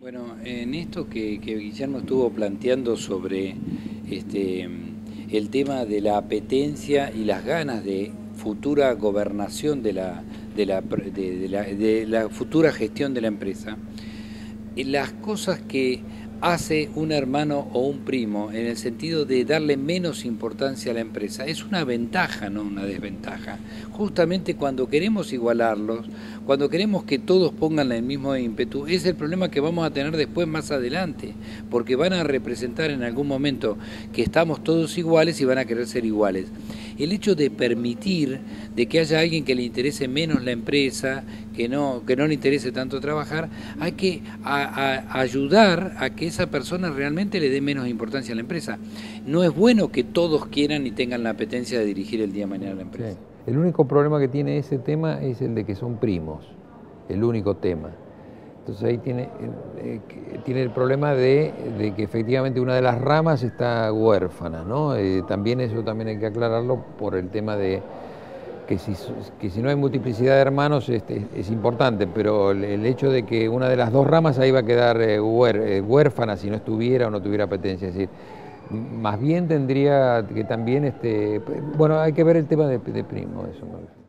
Bueno, en esto que Guillermo estuvo planteando sobre el tema de la apetencia y las ganas de futura gobernación de la futura gestión de la empresa, las cosas que hace un hermano o un primo en el sentido de darle menos importancia a la empresa es una ventaja, no una desventaja. Justamente cuando queremos igualarlos, cuando queremos que todos pongan el mismo ímpetu, es el problema que vamos a tener después más adelante, porque van a representar en algún momento que estamos todos iguales y van a querer ser iguales. El hecho de permitir de que haya alguien que le interese menos la empresa, que no le interese tanto trabajar, hay que ayudar a que esa persona realmente le dé menos importancia a la empresa. No es bueno que todos quieran y tengan la apetencia de dirigir el día de mañana la empresa. Sí. El único problema que tiene ese tema es el de que son primos, el único tema. Entonces ahí tiene el problema de que efectivamente una de las ramas está huérfana, ¿no? También hay que aclararlo por el tema de que si no hay multiplicidad de hermanos es importante, pero el hecho de que una de las dos ramas ahí va a quedar huérfana si no estuviera o no tuviera apetencia. Es decir, más bien tendría que también... bueno, hay que ver el tema de primo, eso.